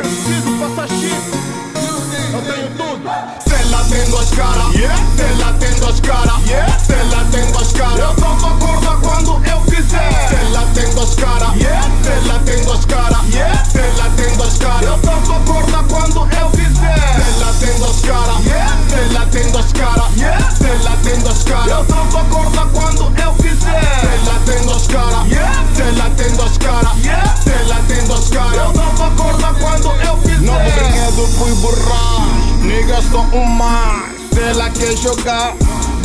Preciso passageiro, eu tenho tudo. Se lá tem duas caras, yeah. Se lá tem duas caras, yeah. Se lá tem duas caras, eu só tô gorda quando eu quiser. Se lá tem duas caras, yeah. Se lá tem duas caras, yeah. Se lá tem duas caras, eu só tô gorda quando eu quiser. Se lá tem duas caras, yeah. Se lá tem duas caras, yeah. Se lá tem duas caras, eu só tô gorda quando eu quiser. Se lá tem duas caras, yeah. Se lá tem duas caras, yeah. Se lá tem duas caras, eu só tô gorda quando eu quiser. Não brinquedo fui borrar, niggas são mais. Se ela quer jogar,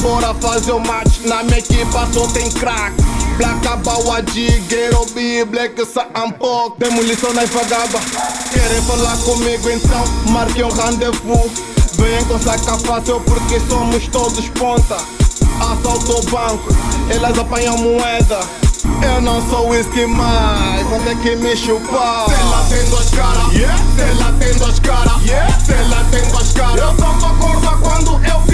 bora fazer o match. Na minha equipa só tem crack. Black Abawadi, Gero B, Black Sampok. Demolição na Ifagaba. Querem falar comigo então, marque um rendezvous. Venham com saca fácil porque somos todos ponta. Assalto o banco, elas apanham moeda. Eu não sou whisky mais, vão ter que me chupar. Se ela tem duas caras, yeah. Se ela tem duas caras, yeah. Se ela tem duas caras, eu só tô gorda quando eu